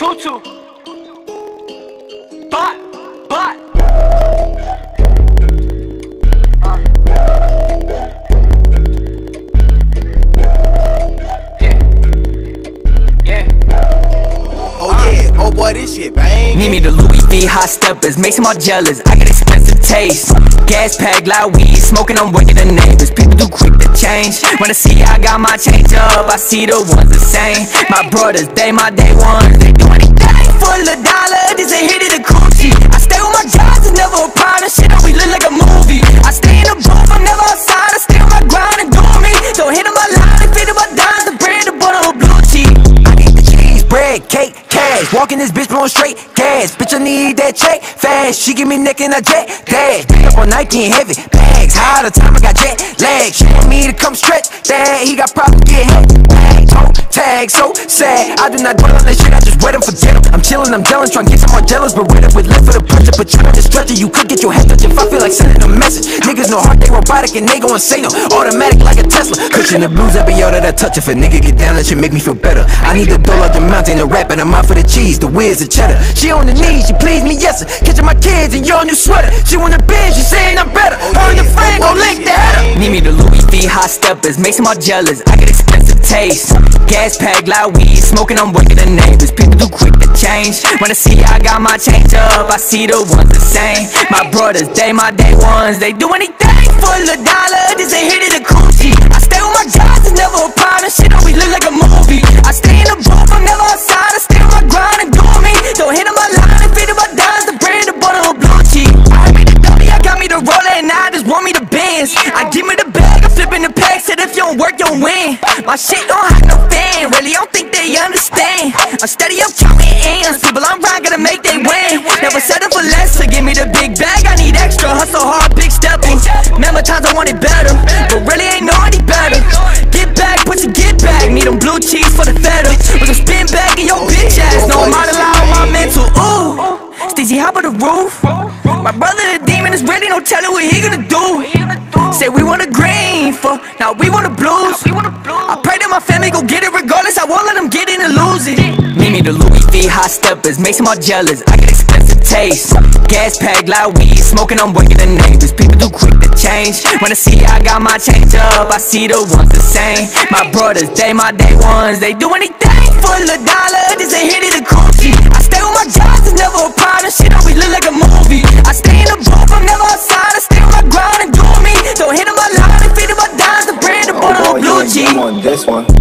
Tutu. But. Yeah. Oh yeah, oh boy, this shit bang. Need me the Louis V hot steppers, makes them all jealous. I got expensive taste. Gas pack, loud weed, smoking, I'm waking the neighbors. People do quick to change. When I see I got my change up, I see the ones the same. My brothers, they my day ones. They do anything for a dollar. This ain't hit it a coochie. I stay with my jobs, it's never a problem. Shit always look like a movie. I stay in the booth, I'm never outside. I stay on my grind and do me. Don't hit on my line and fit on my dimes. The bread, the butter, or blue cheese. I eat the cheese, bread, cake, cash. Walking this bitch blowing straight gas. Bitch, I need that check fast. She give me neck and a jet dash. Up on Nike and heavy bags. High the time I got jet lag. She want me to come stretch that. He got problems get head. Tag so sad, I do not dwell on that shit, I just wait them for dinner. I'm chillin', I'm jealous, tryna get some more jealous. But wait up with left for the puncher, but tryna to stretch it. You could get your head touched if I feel like sending a message. Niggas no heart, they robotic and they go insane. Automatic like a Tesla. Cushion the blues every yo that I touch. If a nigga get down, that shit make me feel better. I need a dollar, the mountain, the rap, and I'm out for the cheese, the whiz, the cheddar. She on the knees, she please me, yes sir. Catching my kids in your new sweater. She wanna bend, she saying I'm better. Her and the friend gon' link the header. Need me the Louis V hot steppers, makes them all jealous. I get expensive taste. Gas pack, loud weed, smoking, I'm waking the neighbors. People too quick to change. When I see I got my change up, I see the ones the same. My brothers, they my day ones. They do anything for a dollar. This ain't hit it a coochie. I stay with my jobs, it's never a problem. Shit always look like a movie. I stay in the booth, I'm never outside. I stay on my grind and do me. Don't hit on my line and fit on my dimes. The bread, the butter, or blue cheese. I made the dolly, I got me the roller, and I just want me the Benz. I give me the bag, I'm flipping the pack. Said if you don't work, you don't win. My shit don't have no fan, really don't think they understand. I'm steady up counting ends, people I'm around gotta make they win. Never settle for less, so give me the big bag, I need extra. Hustle hard, big stepping. Remember times I wanted better, but really ain't know any better. Get back, put your get back, need them blue cheese for the feta. With a spin back in your bitch ass, no I'm out loud on my mental, ooh. Stacey, hop on the roof. My brother the demon is ready, no telling what he gonna do. Say we want a green, fuck, now we want a blues. I pray that my family go get it regardless. I won't let them get in and lose it. Need me the Louis V hot steppers, makes them all jealous. I get expensive taste. Gas pack, loud weed, smoking, I'm waking the neighbors. People too quick to change. When I see I got my change up, I see the ones the same. My brothers, they my day ones. They do anything for a dollar. This ain't hit it a coochie. I stay with my jobs, it's never a problem. Shit always look like a movie. I stay in the booth, I'm never outside. I stay on my grind and do me. Don't hit on my line and feed on my dimes. The bread, the butter, or blue cheese. This one.